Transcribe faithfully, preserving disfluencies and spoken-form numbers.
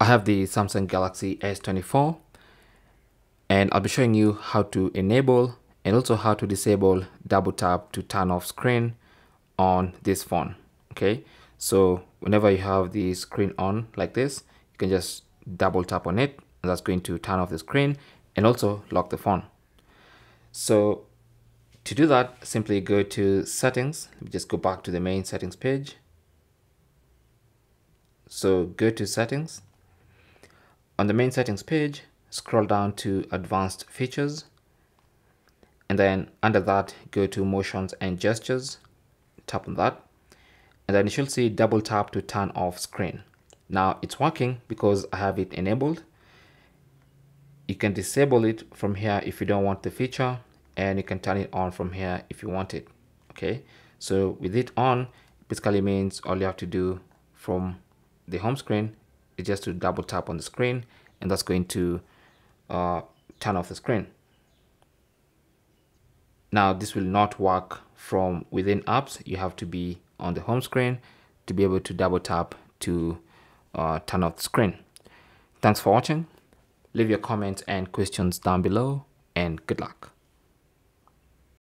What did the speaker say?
I have the Samsung Galaxy S twenty-four, and I'll be showing you how to enable and also how to disable double tap to turn off screen on this phone. Okay, so whenever you have the screen on like this, you can just double tap on it, and that's going to turn off the screen and also lock the phone. So to do that, simply go to settings. Let me just go back to the main settings page. So go to settings. On the main settings page, scroll down to advanced features, and then under that go to motions and gestures, tap on that, and then you should see double tap to turn off screen. Now it's working because I have it enabled. You can disable it from here if you don't want the feature, and you can turn it on from here if you want it. Okay, so with it on, basically means all you have to do from the home screen is just to double tap on the screen, and that's going to uh, turn off the screen. Now this will not work from within apps. You have to be on the home screen to be able to double tap to uh, turn off the screen. Thanks for watching. Leave your comments and questions down below, and good luck.